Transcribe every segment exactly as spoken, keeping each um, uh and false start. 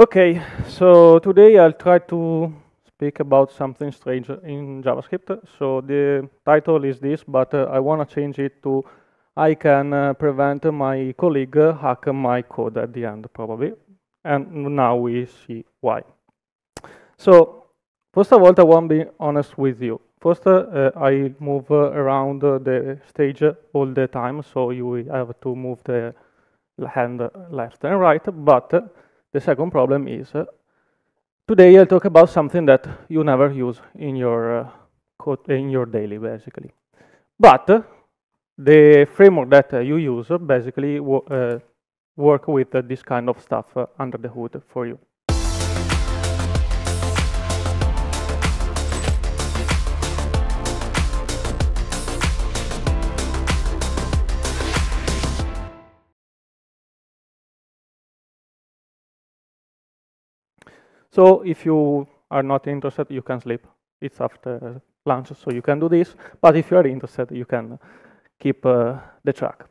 Okay, so today I'll try to speak about something strange in JavaScript. So the title is this, but uh, I want to change it to I can uh, prevent my colleague hack my code at the end, probably. And now we see why. So first of all, I want to be honest with you. First, uh, I move uh, around uh, the stage all the time, so you have to move the hand left and right. But uh, the second problem is, uh, today I'll talk about something that you never use in your uh, code, in your daily, basically. But uh, the framework that uh, you use uh, basically wo uh, work with uh, this kind of stuff uh, under the hood for you. So if you are not interested, you can sleep. It's after lunch, so you can do this. But if you are interested, you can keep uh, the track.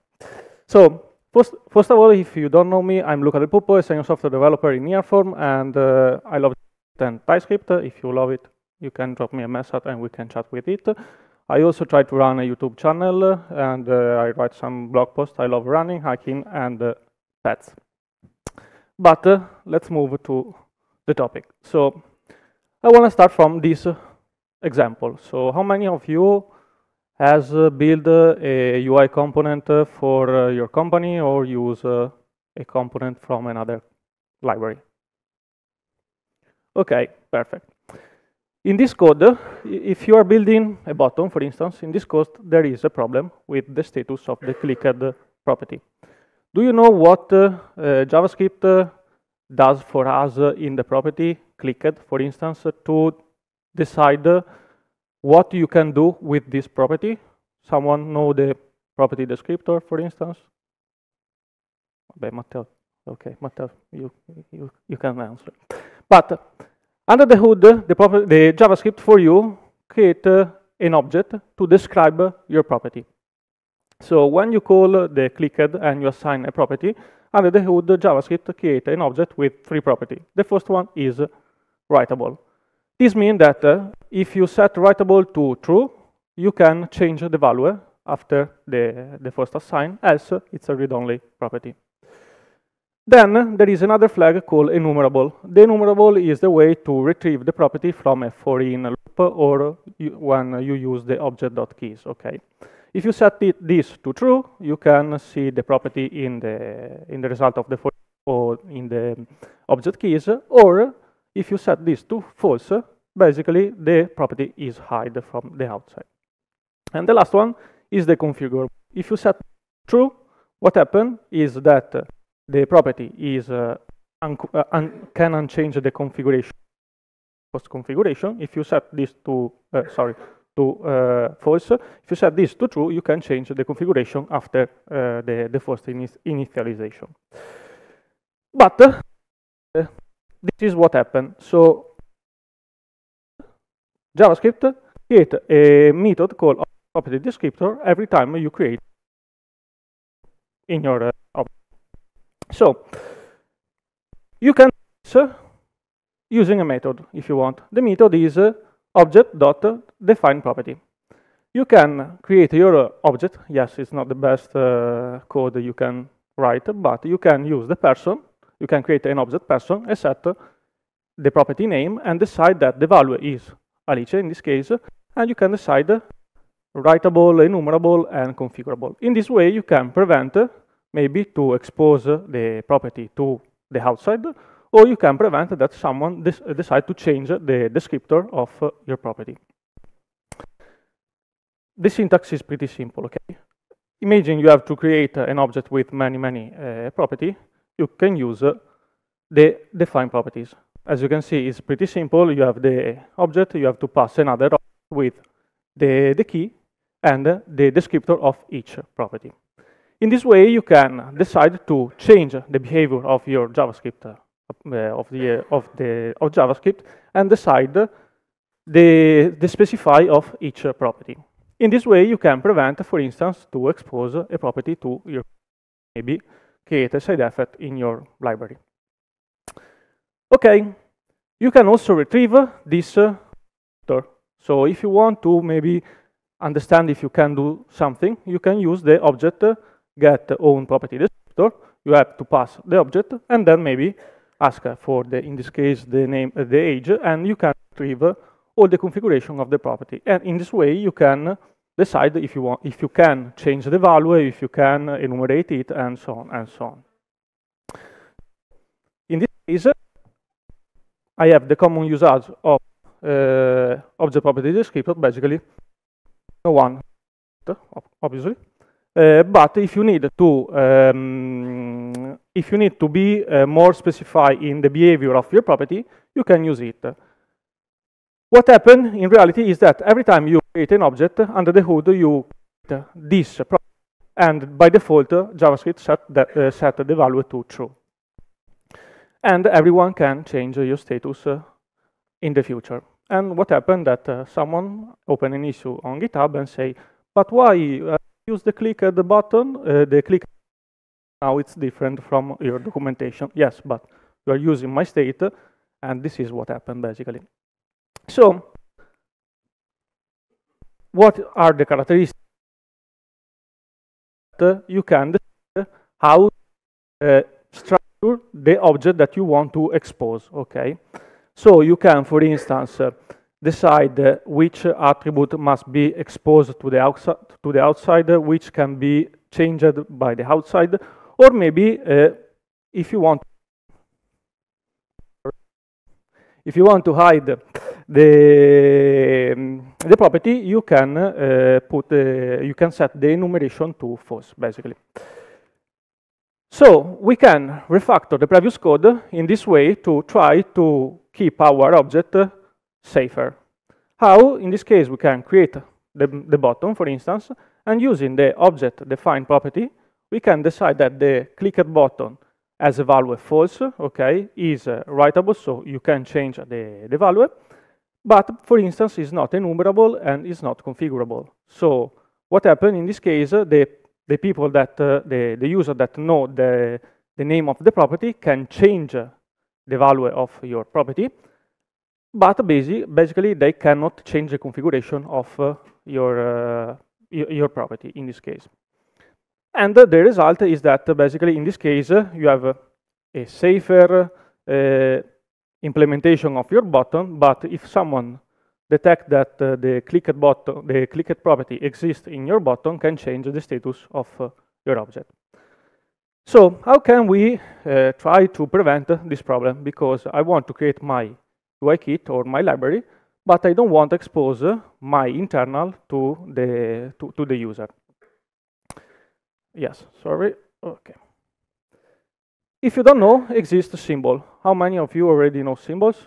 So first, first of all, if you don't know me, I'm Luca Del Puppo, a senior software developer in NearForm, and uh, I love TypeScript. If you love it, you can drop me a message and we can chat with it. I also try to run a YouTube channel, and uh, I write some blog posts. I love running, hiking, and uh, pets. But uh, let's move to the topic. So I want to start from this uh, example. So how many of you has uh, built uh, a U I component uh, for uh, your company or use uh, a component from another library? Okay, perfect. In this code, uh, if you are building a button, for instance, in this code there is a problem with the status of the clicked uh, property. Do you know what uh, uh, JavaScript uh, does for us uh, in the property clicked, for instance, uh, to decide uh, what you can do with this property? Someone know the property descriptor, for instance? Okay, Matteo. Okay, Matteo, you you you can answer. But uh, under the hood, uh, the, the JavaScript for you create uh, an object to describe uh, your property. So when you call uh, the clicked and you assign a property, under the hood, JavaScript creates an object with three properties. The first one is writable. This means that uh, if you set writable to true, you can change the value after the, the first assign, else it's a read-only property. Then there is another flag called enumerable. The enumerable is the way to retrieve the property from a for-in loop or you, when you use the object.keys, okay? If you set it, this to true, you can see the property in the in the result of the for or in the object keys. Or if you set this to false, basically the property is hide from the outside. And the last one is the configure. If you set true, what happens is that the property is uh, un uh, un can unchange the configuration post configuration. If you set this to uh, sorry. To uh, false. If you set this to true, you can change the configuration after uh, the, the first initialization. But uh, this is what happened. So JavaScript creates a method called property descriptor every time you create in your uh, object. So you can use using a method if you want. The method is uh, object.define property. You can create your object. Yes, it's not the best uh, code you can write, but you can use the person. You can create an object person and set the property name and decide that the value is Alice in this case, and you can decide writable, enumerable, and configurable. In this way, you can prevent maybe to expose the property to the outside, or you can prevent that someone decide to change the descriptor of uh, your property. The syntax is pretty simple, okay? Imagine you have to create uh, an object with many, many uh, property. You can use uh, the define properties. As you can see, it's pretty simple. You have the object, you have to pass another object with the, the key and uh, the descriptor of each property. In this way, you can decide to change the behavior of your JavaScript uh, of the uh, of the of JavaScript and decide the the specify of each uh, property. In this way, you can prevent, for instance, to expose a property to your maybe create a side effect in your library. Okay, you can also retrieve this uh, author. So if you want to maybe understand if you can do something, you can use the object uh, get own property descriptor. You have to pass the object and then maybe ask for the, in this case, the name, uh, the age, and you can retrieve uh, all the configuration of the property. And in this way, you can decide if you want, if you can change the value, if you can enumerate it, and so on and so on. In this case, uh, I have the common usage of uh, object property descriptor, basically no one, obviously. Uh, but if you need to, um, if you need to be uh, more specific in the behavior of your property, you can use it. What happens in reality is that every time you create an object, under the hood you create this property, and by default uh, JavaScript set, that, uh, set the value to true. And everyone can change uh, your status uh, in the future. And what happened that uh, someone opened an issue on GitHub and say, but why uh, use the click at the button, uh, the click, now it's different from your documentation. Yes, but you are using my state, uh, and this is what happened basically. So, what are the characteristics that you can decide how uh, structure the object that you want to expose? Okay, so you can, for instance, uh, decide uh, which attribute must be exposed to the outside, to the outside, which can be changed by the outside, or maybe uh, if you want, if you want to hide the, um, the property, you can uh, put uh, you can set the enumeration to false, basically. So we can refactor the previous code in this way to try to keep our object uh, safer. How? In this case, we can create the, the button, for instance, and using the object define property, we can decide that the clicked button as a value false, okay, is uh, writable, so you can change the, the value, but for instance, is not enumerable and is not configurable. So what happened in this case, uh, the, the people that, uh, the, the user that know the, the name of the property can change uh, the value of your property, but basic, basically they cannot change the configuration of uh, your, uh, your property in this case. And uh, the result is that uh, basically in this case uh, you have uh, a safer uh, implementation of your button, but if someone detects that uh, the clicked button, the clicked property exists in your button, can change the status of uh, your object. So how can we uh, try to prevent uh, this problem? Because I want to create my U I kit or my library, but I don't want to expose uh, my internal to the to, to the user. Yes, sorry. Okay. If you don't know, exists a symbol. How many of you already know symbols?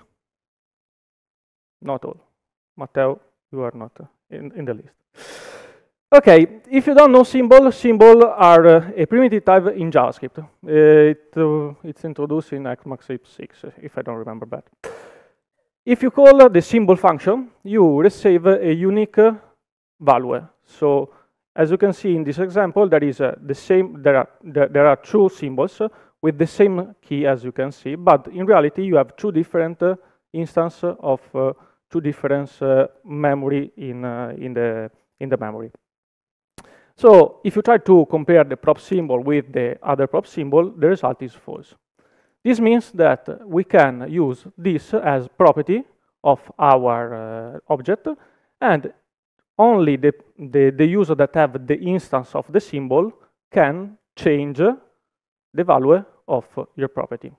Not all. Matteo, you are not uh, in, in the list. Okay, if you don't know symbol, symbol are uh, a primitive type in JavaScript. Uh, it, uh, it's introduced in ECMAScript six, if I don't remember bad. If you call the symbol function, you receive a unique value. So, as you can see in this example, there is uh, the same. There are there are two symbols with the same key, as you can see. But in reality, you have two different uh, instances of uh, two different uh, memory in uh, in the in the memory. So, if you try to compare the prop symbol with the other prop symbol, the result is false. This means that we can use this as property of our uh, object, and only the, the, the user that have the instance of the symbol can change the value of your property.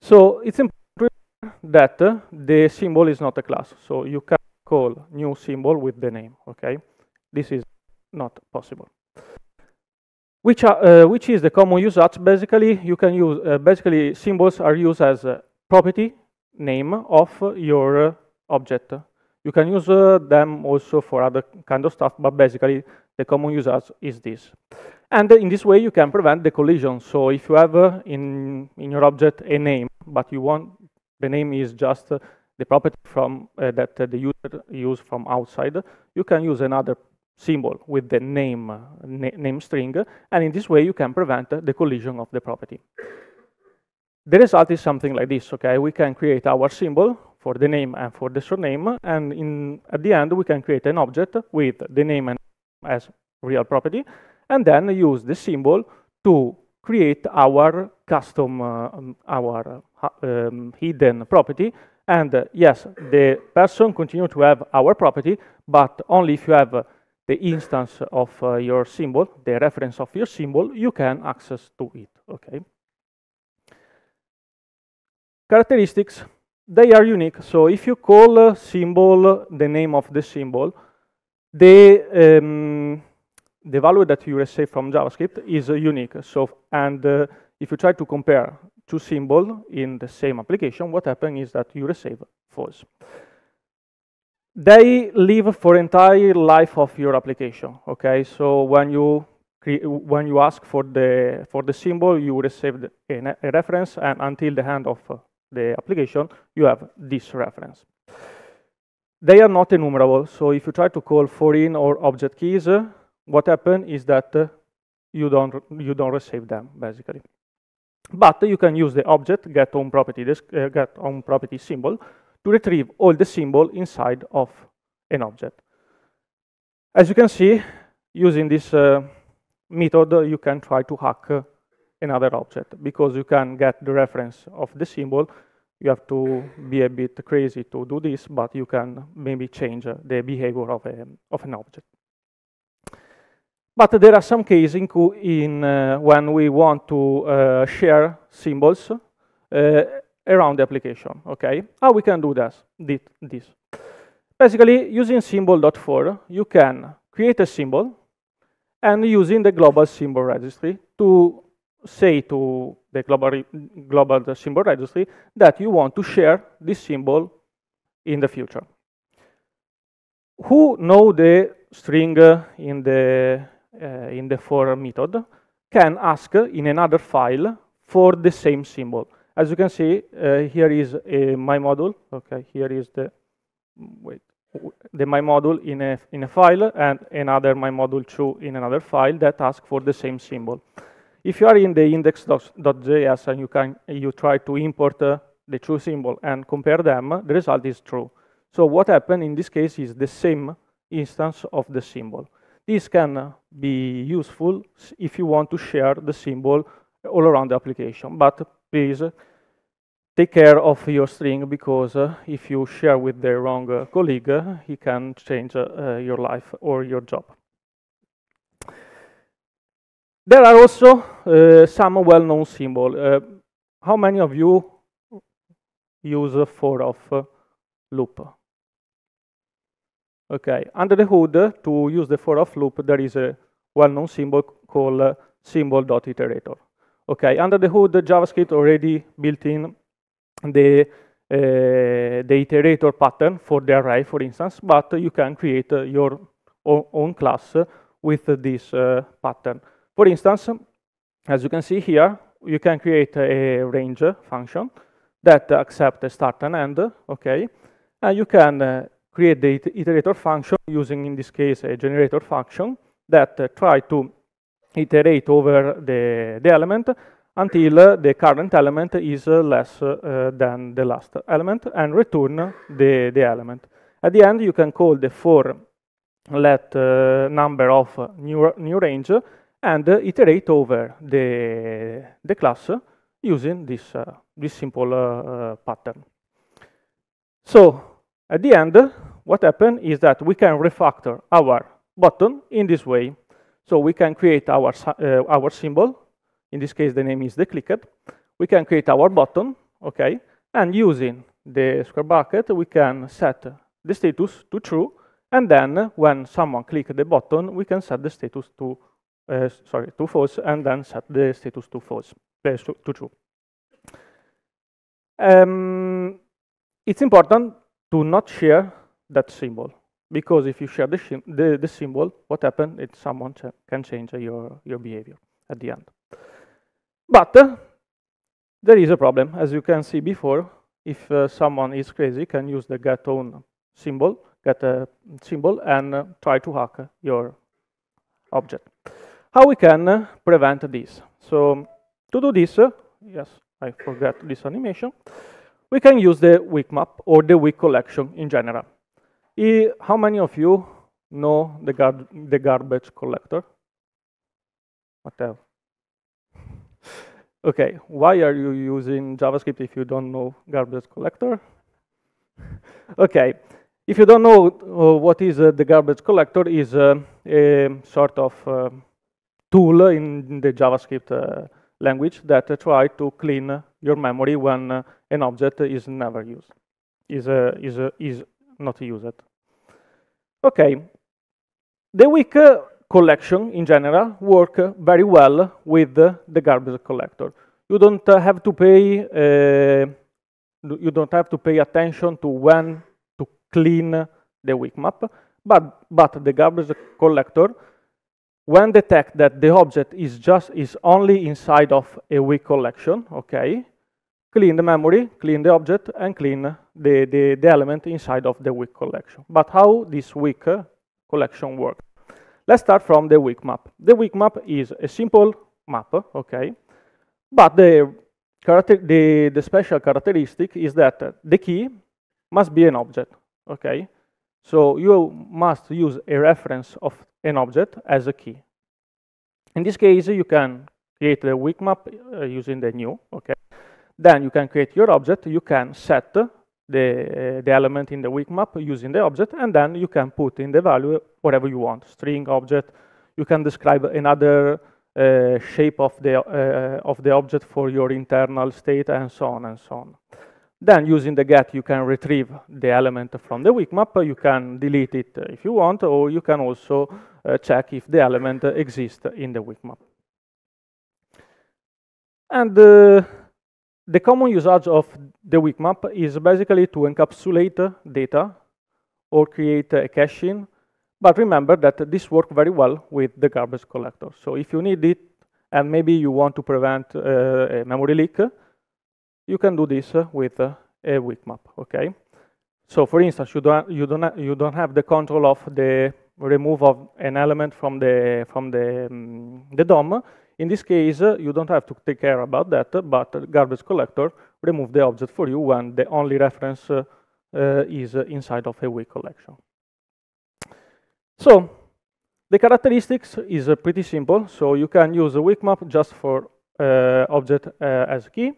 So it's important that the symbol is not a class, so you can't call new symbol with the name, okay? This is not possible. Which, are, uh, which is the common usage? Basically, you can use uh, basically symbols are used as a property name of your uh, object. You can use uh, them also for other kind of stuff, but basically the common usage is this. And uh, in this way, you can prevent the collision. So if you have uh, in in your object a name, but you want the name is just uh, the property from uh, that uh, the user use from outside, you can use another symbol with the name, uh, na name string, and in this way you can prevent uh, the collision of the property. The result is something like this, okay? We can create our symbol for the name and for the surname, and in, at the end we can create an object with the name and as real property, and then use the symbol to create our custom, uh, our uh, um, hidden property. And uh, yes, the person continues to have our property, but only if you have uh, the instance of uh, your symbol, the reference of your symbol, you can access to it, okay? Characteristics, they are unique. So if you call a symbol the name of the symbol, the, um, the value that you receive from JavaScript is uh, unique. So, and uh, if you try to compare two symbols in the same application, what happens is that you receive false. They live for entire life of your application, okay? So when you when you ask for the for the symbol, you receive a, a reference, and until the end of the application, you have this reference. They are not enumerable, so if you try to call foreign or object keys, uh, what happens is that uh, you don't you don't receive them basically. But you can use the object get on property this uh, get on property symbol to retrieve all the symbol inside of an object. As you can see, using this uh, method, uh, you can try to hack uh, another object, because you can get the reference of the symbol. You have to be a bit crazy to do this, but you can maybe change uh, the behavior of, a, of an object. But there are some cases in, in uh, when we want to uh, share symbols uh, around the application, okay? How we can do this? This. Basically, using symbol dot for, you can create a symbol, and using the global symbol registry to say to the global, global symbol registry that you want to share this symbol in the future. Who know the string uh, in the uh, in the for method can ask in another file for the same symbol. As you can see, uh, here is a my module. Okay, here is the wait. the my module in a, in a file, and another my module two in another file that asks for the same symbol. If you are in the index dot J S and you can you try to import uh, the true symbol and compare them, the result is true. So what happened in this case is the same instance of the symbol. This can be useful if you want to share the symbol all around the application, but please take care of your string, because uh, if you share with the wrong uh, colleague, uh, he can change uh, uh, your life or your job. There are also uh, some well-known symbols. Uh, how many of you use uh, for of uh, loop? Okay, under the hood, uh, to use the for of loop, there is a well-known symbol called uh, symbol dot iterator. Okay, under the hood, the JavaScript already built in the uh, the iterator pattern for the array, for instance, but you can create uh, your own class uh, with uh, this uh, pattern. For instance, as you can see here, you can create a range function that accepts a start and end, okay, and you can uh, create the iterator function using, in this case, a generator function that uh, try to iterate over the, the element until uh, the current element is uh, less uh, than the last element, and return the, the element. At the end, you can call the for let uh, number of new, new range and uh, iterate over the, the class using this, uh, this simple uh, uh, pattern. So, at the end, what happens is that we can refactor our button in this way. So we can create our, uh, our symbol. In this case, the name is the clicked. We can create our button, okay? And using the square bracket, we can set the status to true. And then when someone clicks the button, we can set the status to, uh, sorry, to false, and then set the status to false, uh, to true. Um, it's important to not share that symbol, because if you share the, the, the symbol, what happens is someone ch can change uh, your, your behavior at the end. But uh, there is a problem. As you can see before, if uh, someone is crazy, can use the get own symbol, get a symbol, and uh, try to hack uh, your object. How we can uh, prevent this? So to do this, uh, yes, I forgot this animation, we can use the WeakMap or the Weak collection in general. I, how many of you know the, gar the garbage collector? Matteo. Okay, why are you using JavaScript if you don't know garbage collector? Okay, if you don't know uh, what is uh, the garbage collector, is uh, a sort of uh, tool in the JavaScript uh, language that uh, try to clean your memory when uh, an object is never used, is uh, is uh, is not used. Okay, the Weak uh, collection in general work uh, very well with uh, the garbage collector. You don't uh, have to pay. Uh, you don't have to pay attention to when to clean the WeakMap, but but the garbage collector, when detect that the object is just is only inside of a weak collection, okay, clean the memory, clean the object, and clean the, the, the element inside of the weak collection. But how this weak uh, collection works? Let's start from the WeakMap. The WeakMap is a simple map, okay, but the character the, the special characteristic is that uh, the key must be an object, okay? So you must use a reference of an object as a key. In this case, you can create the WeakMap uh, using the new, okay? Then you can create your object, you can set the, uh, the element in the WeakMap using the object, and then you can put in the value whatever you want, string, object. You can describe another uh, shape of the, uh, of the object for your internal state, and so on and so on. Then using the get, you can retrieve the element from the WeakMap, you can delete it uh, if you want, or you can also uh, check if the element uh, exists in the WeakMap. And uh, the common usage of the WeakMap is basically to encapsulate uh, data or create uh, a caching, but remember that this works very well with the garbage collector. So if you need it and maybe you want to prevent uh, a memory leak, you can do this uh, with uh, a WeakMap, okay? So for instance, you don't you don't you don't have the control of the remove of an element from the from the um, the D O M. In this case, uh, you don't have to take care about that, but garbage collector remove the object for you when the only reference uh, uh, is uh, inside of a weak collection. So the characteristics is uh, pretty simple. So you can use a WeakMap just for uh, object uh, as key,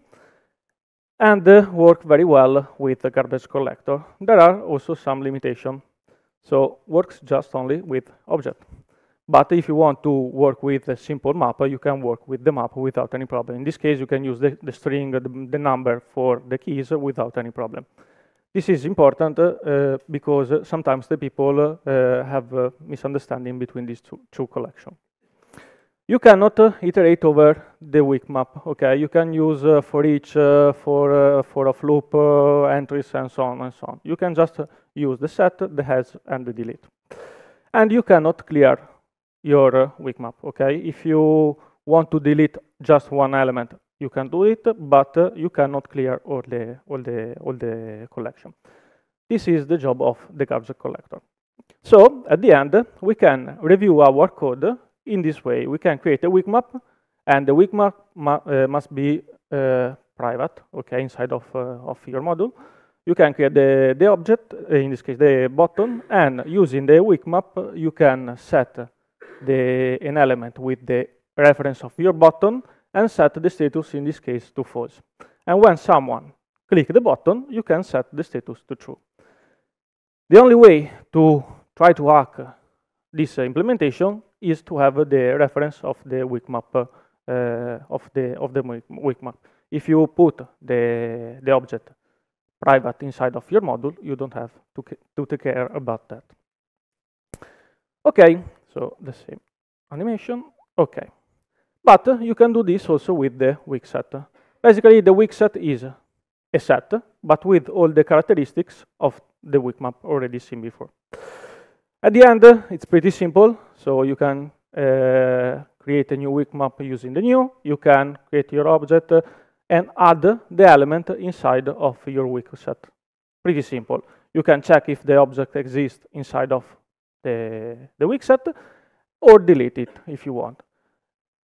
and uh, work very well with the garbage collector. There are also some limitations, so works just only with object. But if you want to work with a simple map, you can work with the map without any problem. In this case, you can use the, the string, the, the number for the keys without any problem. This is important uh, because sometimes the people uh, have a misunderstanding between these two, two collections. You cannot uh, iterate over the WeakMap, okay? You can use uh, for each, uh, for, uh, for a loop, uh, entries, and so on and so on. You can just uh, use the set, the has, and the delete. And you cannot clear your uh, WeakMap, okay? If you want to delete just one element, you can do it, but uh, you cannot clear all the, all, the, all the collection. This is the job of the garbage collector. So, at the end, we can review our code. In this way, we can create a WeakMap, and the WeakMap uh, must be uh, private, okay, inside of, uh, of your module. You can create the, the object, in this case the button, and using the WeakMap, you can set the, an element with the reference of your button and set the status, in this case, to false. And when someone clicks the button, you can set the status to true. The only way to try to hack this uh, implementation is to have uh, the reference of the WeakMap uh, of the of the WeakMap. If you put the the object private inside of your module, you don't have to to take care about that. Okay, so the same animation. Okay, but uh, you can do this also with the WeakSet. Basically, the WeakSet is a set, but with all the characteristics of the WeakMap already seen before. At the end, uh, it's pretty simple, so you can uh, create a new WeakMap using the new, you can create your object uh, and add the element inside of your WeakSet. Pretty simple. You can check if the object exists inside of the, the WeakSet, or delete it if you want.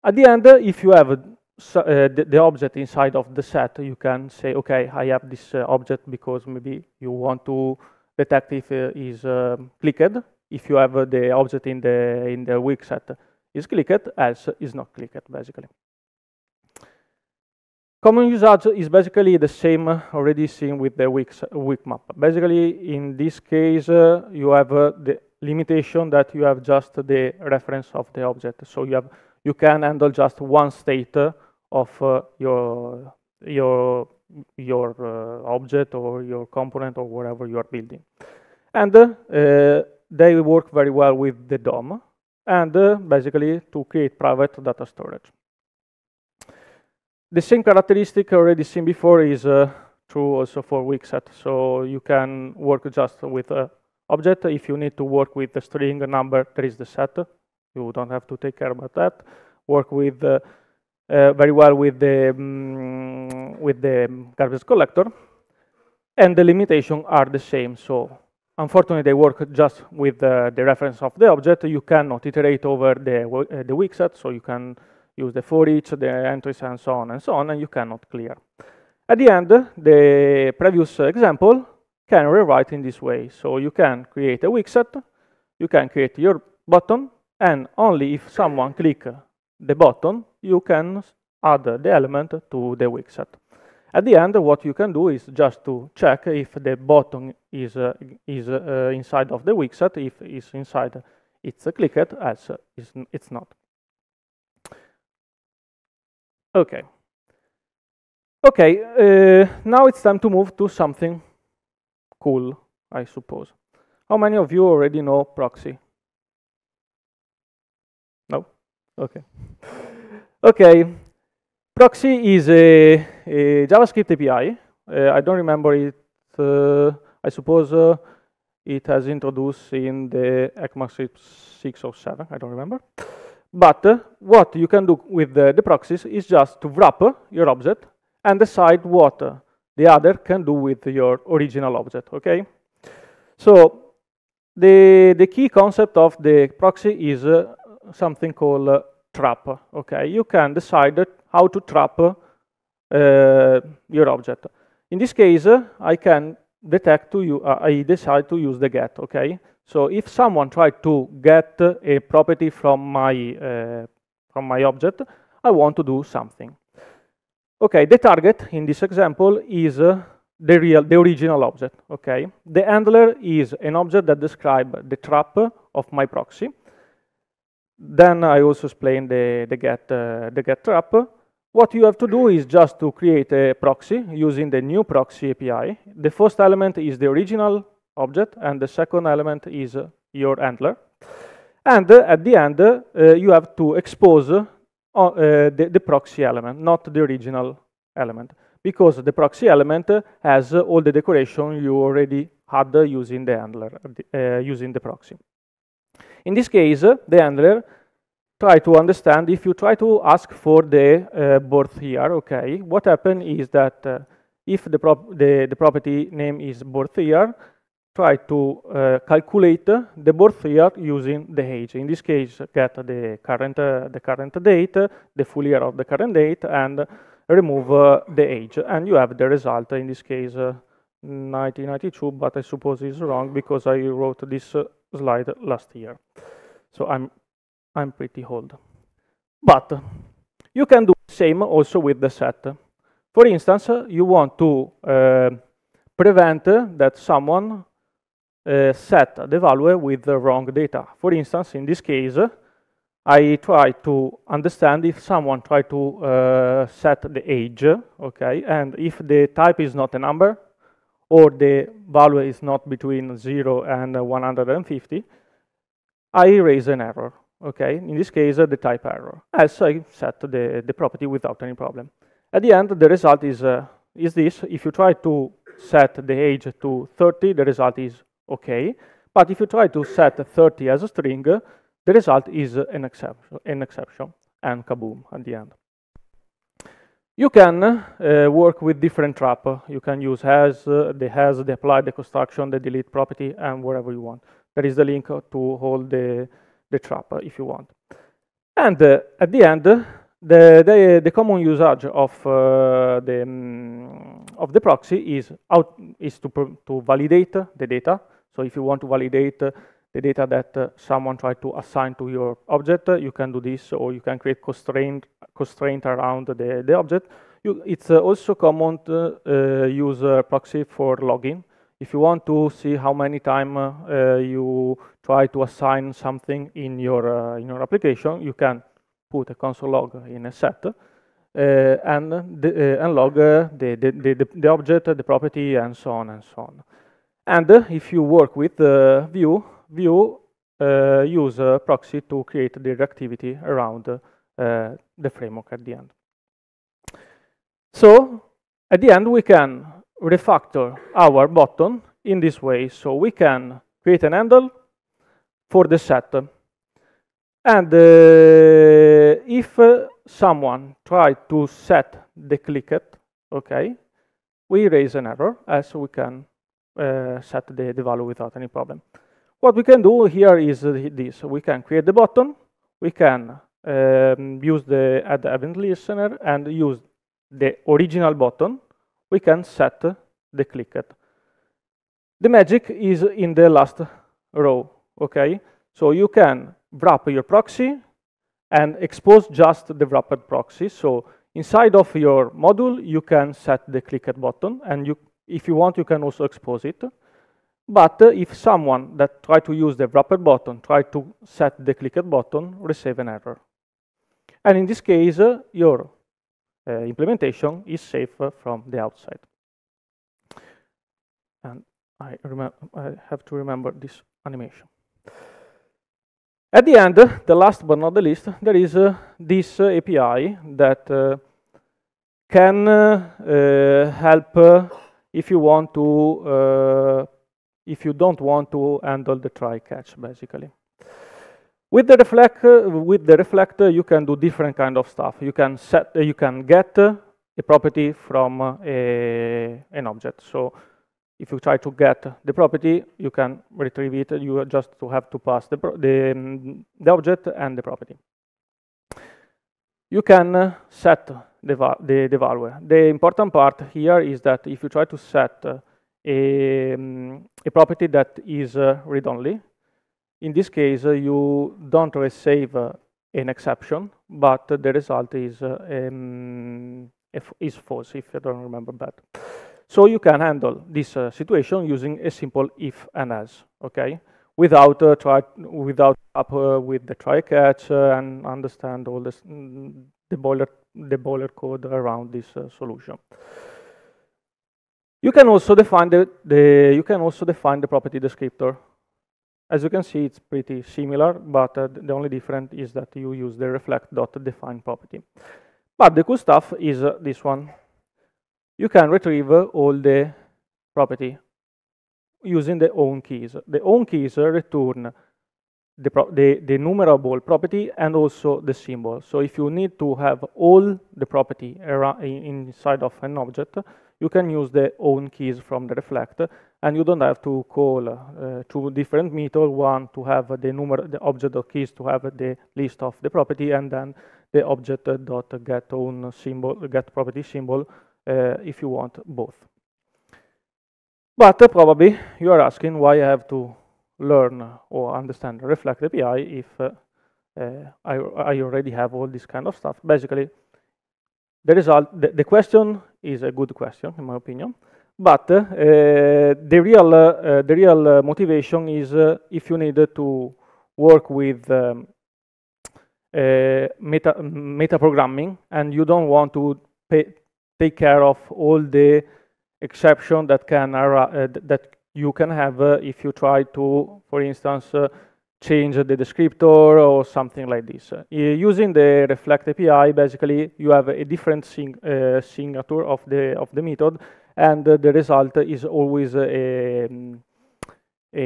At the end, uh, if you have so, uh, the, the object inside of the set, you can say, okay, I have this uh, object because maybe you want to detect if it is um, clicked. If you have uh, the object in the in the weak set is clicked, else is not clicked, basically. Common usage is basically the same already seen with the weak, weak map. Basically, in this case, uh, you have uh, the limitation that you have just the reference of the object. So you have you can handle just one state of uh, your your your uh, object or your component or whatever you are building, and uh, they work very well with the D O M and uh, basically to create private data storage. The same characteristic already seen before is uh, true also for WeakSet. So you can work just with an object. If you need to work with a string, a number, there is the set. You don't have to take care about that. Work with uh, uh, very well with the um, with the garbage collector, and the limitations are the same. So unfortunately, they work just with uh, the reference of the object. You cannot iterate over the uh, the WeakSet, so you can use the for each, the entries, and so on and so on, and you cannot clear. At the end, the previous example can rewrite in this way. So you can create a weak set, you can create your button, and only if someone clicks the button, you can add the element to the weak set. At the end, what you can do is just to check if the button is, uh, is uh, inside of the weak set. If it's inside, it's clicked, else it's not. Okay. Okay, uh, now it's time to move to something cool, I suppose. How many of you already know Proxy? No? Okay. Okay, Proxy is a, a JavaScript A P I. Uh, I don't remember it, uh, I suppose uh, it has introduced in the ECMAScript six or seven, I don't remember. But uh, what you can do with the, the proxies is just to wrap uh, your object and decide what uh, the other can do with your original object, okay? So the, the key concept of the proxy is uh, something called uh, trap, okay? You can decide how to trap uh, your object. In this case, uh, I can detect to you, uh, I decide to use the get, okay? So if someone tried to get a property from my, uh, from my object, I want to do something. Okay, the target in this example is uh, the, real, the original object, okay? The handler is an object that describes the trap of my proxy. Then I also explained the, the, get, uh, the get trap. What you have to do is just to create a proxy using the new proxy A P I. The first element is the original object, and the second element is uh, your handler, and uh, at the end uh, uh, you have to expose uh, uh, the, the proxy element, not the original element, because the proxy element uh, has uh, all the decoration you already had uh, using the handler, uh, using the proxy. In this case, uh, the handler try to understand if you try to ask for the uh, birth year. Okay, what happens is that uh, if the, prop the the property name is birth year, try to uh, calculate the birth year using the age. In this case, get the current, uh, the current date, the full year of the current date, and remove uh, the age. And you have the result, in this case, uh, nineteen ninety-two, but I suppose it's wrong because I wrote this uh, slide last year. So I'm, I'm pretty old. But you can do the same also with the set. For instance, you want to uh, prevent uh, that someone Uh, set the value with the wrong data. For instance, in this case, uh, I try to understand if someone tried to uh, set the age, okay, and if the type is not a number, or the value is not between zero and one hundred fifty, I raise an error, okay? In this case, uh, the type error, as I set the, the property without any problem. At the end, the result is, uh, is this. If you try to set the age to thirty, the result is okay, but if you try to set thirty as a string, the result is an exception, an exception, and kaboom at the end. You can uh, work with different traps. You can use has, uh, the has, the apply, the construction, the delete property, and whatever you want. There is the link to all the, the trap if you want. And uh, at the end, The, the, the common usage of uh, the um, of the proxy is out is to pr to validate the data. So if you want to validate uh, the data that uh, someone tried to assign to your object, uh, you can do this, or you can create constraint constraint around the the object. You, it's uh, also common to uh, use uh, proxy for logging. If you want to see how many time uh, uh, you try to assign something in your uh, in your application, you can put a console log in a set uh, and, the, uh, and log uh, the, the, the, the object, the property, and so on and so on. And uh, if you work with uh, Vue, Vue uh, use a proxy to create the reactivity around uh, the framework at the end. So at the end, we can refactor our button in this way. So we can create an handle for the set. And uh, if uh, someone tried to set the clicked, okay, we raise an error as we can uh, set the, the value without any problem. What we can do here is this. We can create the button, we can um, use the add event listener and use the original button, we can set the clicked. The magic is in the last row, okay? So you can wrap your proxy and expose just the wrapped proxy. So inside of your module, you can set the clicked button, and you, if you want, you can also expose it. But uh, if someone that tried to use the wrapped button tried to set the clicked button, receive an error. And in this case, uh, your uh, implementation is safe uh, from the outside. And I, I have to remember this animation. At the end, the last but not the least, there is uh, this uh, A P I that uh, can uh, uh, help uh, if you want to, uh, if you don't want to handle the try-catch, basically. With the reflect, uh, with the reflect, uh, you can do different kind of stuff. You can set, uh, you can get uh, a property from uh, a, an object. So if you try to get the property, you can retrieve it. You just have to pass the, the, um, the object and the property. You can uh, set the, the, the value. The important part here is that if you try to set uh, a, um, a property that is uh, read-only, in this case, uh, you don't receive uh, an exception, but the result is, uh, um, if is false, if I don't remember bad. So you can handle this uh, situation using a simple if and as, okay, without uh, try without up uh, with the try catch uh, and understand all this mm, the boiler the boiler code around this uh, solution. You can also define the, the you can also define the property descriptor. As you can see, it's pretty similar, but uh, the only difference is that you use the reflect.define property. But the cool stuff is uh, this one. You can retrieve uh, all the property using the own keys. The own keys return the, pro the, the enumerable property and also the symbol. So if you need to have all the property inside of an object, you can use the own keys from the reflect, and you don't have to call uh, two different methods, one to have the, the object.keys to have the list of the property, and then the object.getOwnSymbol, getPropertySymbol, Uh, if you want both. But uh, probably you are asking why I have to learn or understand Reflect A P I if uh, uh, I, I already have all this kind of stuff. Basically, the result, the, the question is a good question in my opinion, but uh, uh, the real, uh, uh, the real uh, motivation is uh, if you need to work with um, uh, meta metaprogramming and you don't want to pay take care of all the exception that can uh, that you can have uh, if you try to, for instance, uh, change the descriptor or something like this. Uh, using the Reflect A P I, basically, you have a different sing uh, signature of the of the method, and uh, the result is always a, a,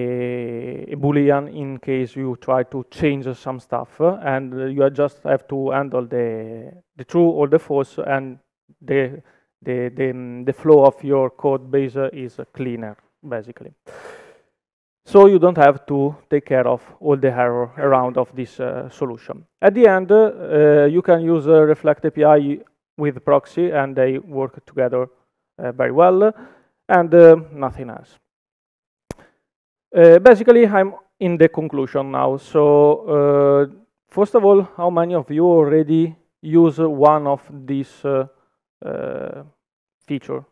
a boolean in case you try to change some stuff, uh, and you just have to handle the the true or the false, and The, the, the, the flow of your code base is cleaner, basically. so you don't have to take care of all the error around of this uh, solution. At the end, uh, you can use a Reflect A P I with Proxy, and they work together uh, very well, and uh, nothing else. Uh, basically, I'm in the conclusion now. So, uh, first of all, how many of you already use one of these uh, uh, features?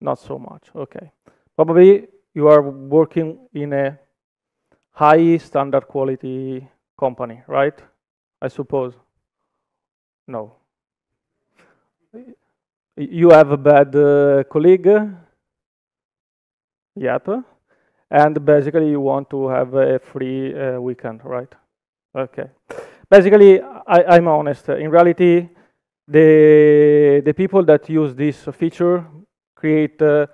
Not so much. Okay, probably you are working in a high standard quality company, right? I suppose. No. You have a bad uh, colleague. Yep. And basically you want to have a free uh, weekend, right? Okay. Basically, I, I'm honest. In reality, the, the people that use this feature create uh,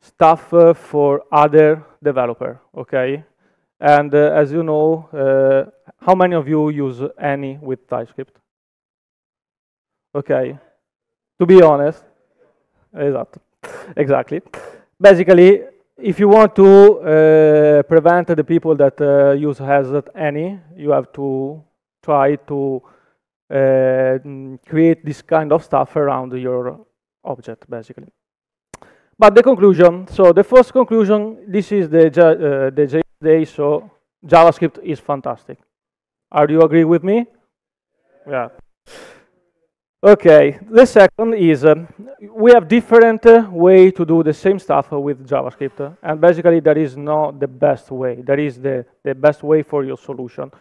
stuff uh, for other developer, okay? And uh, as you know, uh, how many of you use any with TypeScript? Okay. To be honest, exactly. Basically, if you want to uh, prevent the people that uh, use hasn't any, you have to try to uh, create this kind of stuff around your object, basically. But the conclusion, so the first conclusion, this is the, uh, the JSday, so JavaScript is fantastic. Are you agree with me? Yeah. Okay, the second is uh, we have different uh, way to do the same stuff uh, with JavaScript, uh, and basically that is not the best way. That is the, the best way for your solution.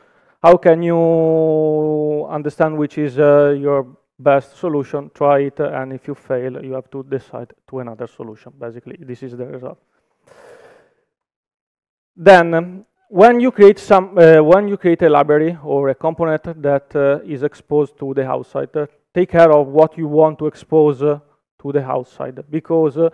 How can you understand which is uh, your best solution? Try it, uh, and if you fail, you have to decide to another solution. Basically, this is the result. Then, um, when you create some, uh, when you create a library or a component that uh, is exposed to the outside, uh, take care of what you want to expose uh, to the outside, because uh,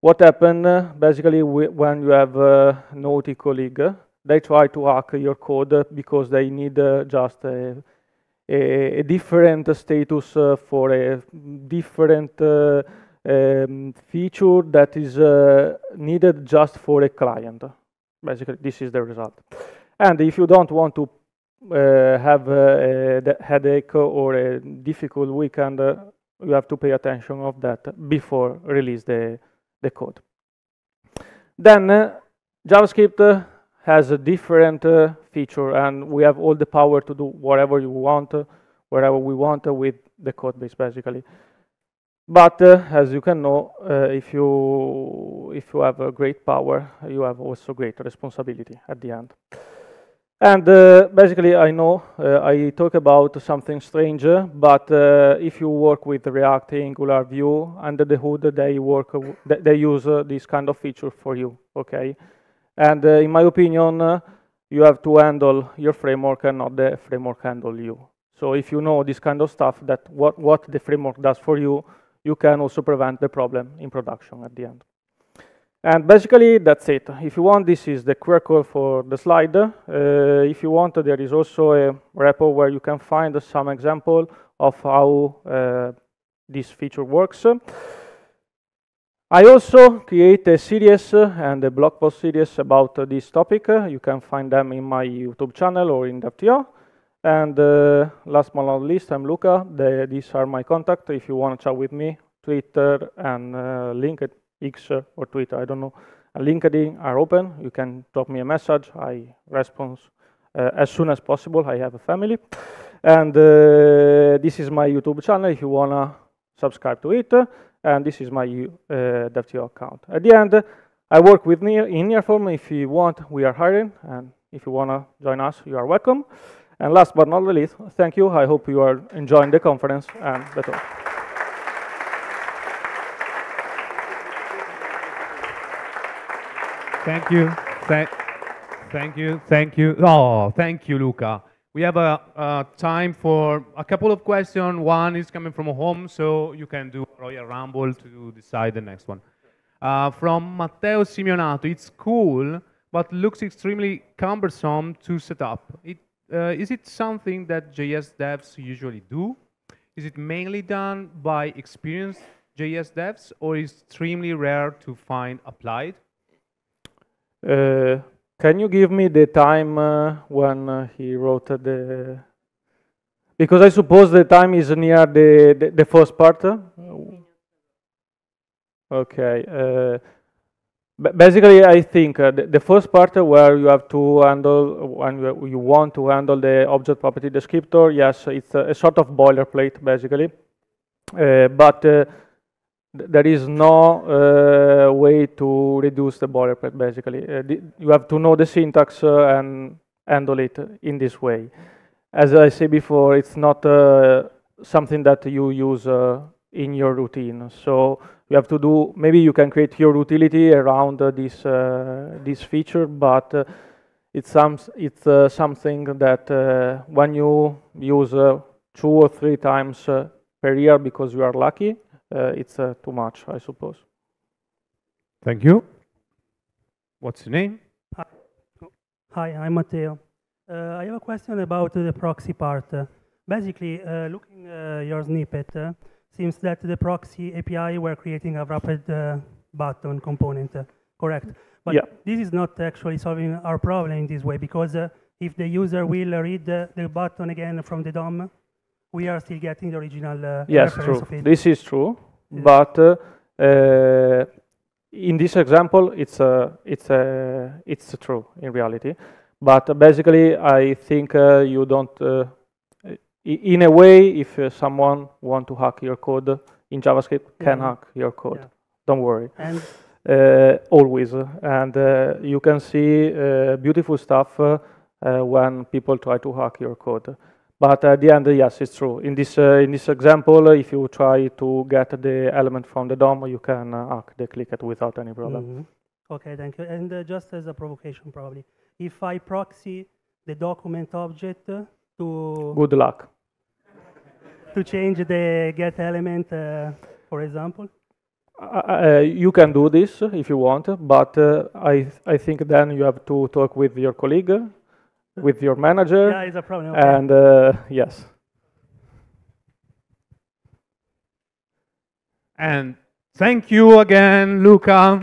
what happened uh, basically when you have a naughty colleague, uh, they try to hack your code because they need uh, just a, a, a different status uh, for a different uh, um, feature that is uh, needed just for a client. Basically, this is the result. And if you don't want to Uh, have a, a headache or a difficult weekend, uh, you have to pay attention of that before release the, the code. Then uh, JavaScript uh, has a different uh, feature, and we have all the power to do whatever you want, uh, wherever we want uh, with the code base, basically. But uh, as you can know, uh, if, you, if you have a great power, you have also great responsibility at the end. And uh, basically, I know uh, I talk about something strange, but uh, if you work with React, Angular, Vue, under the hood, they work, they use uh, this kind of feature for you, okay? And uh, in my opinion, uh, you have to handle your framework and not the framework handle you. So if you know this kind of stuff, that what, what the framework does for you, you can also prevent the problem in production at the end. And basically, that's it. If you want, this is the Q R code for the slide. Uh, if you want, there is also a repo where you can find some example of how uh, this feature works. I also create a series and a blog post series about this topic. You can find them in my YouTube channel or in dev dot to. And uh, last but not least, I'm Luca. The, these are my contacts. If you want to chat with me, Twitter and uh, LinkedIn. X or Twitter, I don't know, and LinkedIn are open. You can drop me a message. I respond uh, as soon as possible. I have a family. And uh, this is my YouTube channel if you want to subscribe to it. And this is my uh, dev dot to account. At the end, I work with Near, in NearForm. If you want, we are hiring. And if you want to join us, you are welcome. And last but not least, thank you. I hope you are enjoying the conference and the talk. Thank you, Th thank you, thank you. Oh, thank you, Luca. We have a, a time for a couple of questions. One is coming from home, so you can do Royal Rumble to decide the next one. Uh, from Matteo Simeonato, it's cool, but looks extremely cumbersome to set up. It, uh, is it something that J S devs usually do? Is it mainly done by experienced J S devs, or is it extremely rare to find applied? Uh, can you give me the time uh, when uh, he wrote the? Because I suppose the time is near the the, the first part. Okay. Uh, basically, I think uh, the, the first part where you have to handle when you want to handle the object property descriptor. Yes, it's a, a sort of boilerplate basically, uh, but. Uh, There is no uh, way to reduce the boilerplate, basically. Uh, the, you have to know the syntax uh, and handle it in this way. As I said before, it's not uh, something that you use uh, in your routine. So you have to do, maybe you can create your utility around uh, this, uh, this feature, but uh, it's, some, it's uh, something that uh, when you use uh, two or three times uh, per year because you are lucky, Uh, it's uh, too much, I suppose. Thank you. What's your name? Hi, Hi I'm Matteo. Uh, I have a question about uh, the proxy part. Uh, basically, uh, looking at uh, your snippet, uh, seems that the proxy A P I were creating a wrapped uh, button component, uh, correct? But yeah. This is not actually solving our problem in this way, because uh, if the user will read uh, the button again from the D O M, we are still getting the original uh, yes, reference true. Of it. This is true, yeah. But uh, uh, in this example, it's uh, it's uh, it's true in reality. But uh, basically, I think uh, you don't. Uh, in a way, if uh, someone want to hack your code in JavaScript, yeah. Can hack your code. Yeah. Don't worry. And uh, always, and uh, you can see uh, beautiful stuff uh, uh, when people try to hack your code. But at the end, yes, it's true. In this uh, in this example, uh, if you try to get the element from the D O M, you can uh, hack the clicket without any problem. Mm-hmm. Okay, thank you. And uh, just as a provocation, probably, if I proxy the document object to good luck to change the get element, uh, for example, uh, uh, you can do this if you want. But uh, I th I think then you have to talk with your colleague. With your manager, yeah, it's a problem. Okay. And uh, yes. And thank you again, Luca.